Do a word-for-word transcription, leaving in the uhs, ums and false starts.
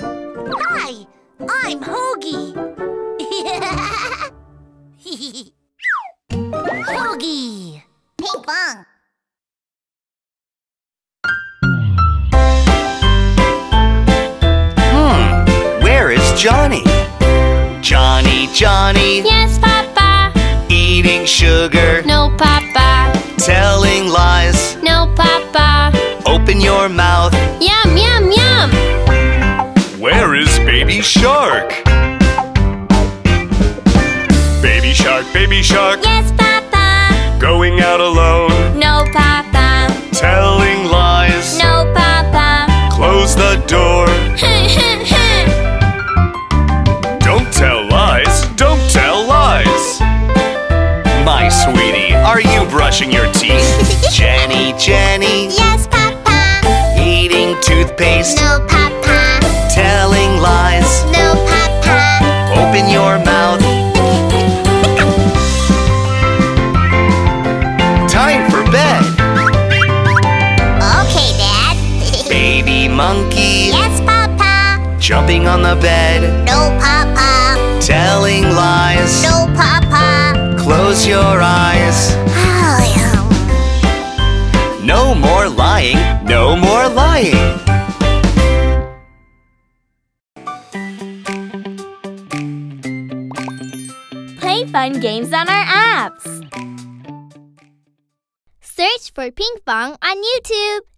Hi, I'm Hoagie. Hoagie. Pinkfong. Hmm, where is Johnny? Johnny, Johnny. Yes, Papa. Eating sugar. No, Papa. Telling lies. No, Papa. Open your mouth. Yum, yum, yum. Where is Baby Shark? Baby Shark, Baby Shark. Yes, Papa. Going out alone. No, Papa. Telling lies. No, Papa. Close the door. Don't tell lies. Don't tell lies. My sweetie, are you brushing your teeth? Jenny, Jenny. Yes, Papa. Eating toothpaste. No, Papa. Telling lies. No, Papa. Open your mouth. Time for bed. Okay, Dad. Baby monkey. Yes, Papa. Jumping on the bed. No, Papa. Telling lies. No, Papa. Close your eyes. No more lying, no more lying. Play fun games on our apps. Search for Pinkfong on YouTube.